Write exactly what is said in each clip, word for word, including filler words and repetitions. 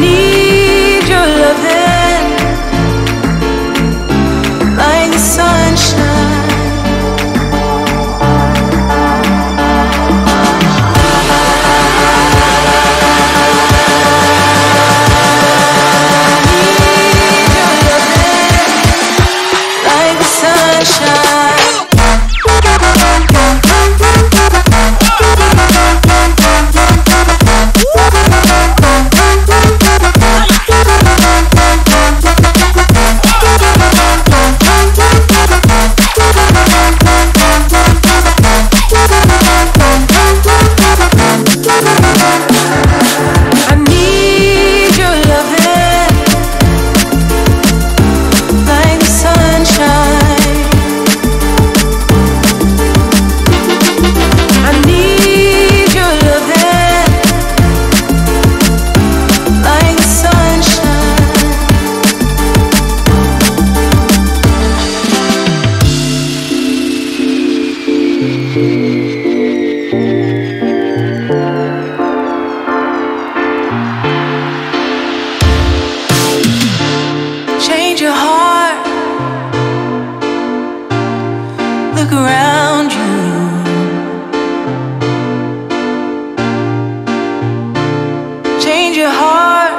need your loving like the sunshine. I need your loving like the sunshine. Change your heart, look around you. Change your heart,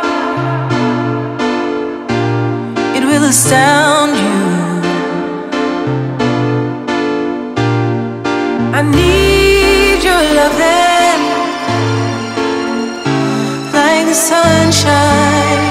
it will astound you. I need your loving like the sunshine.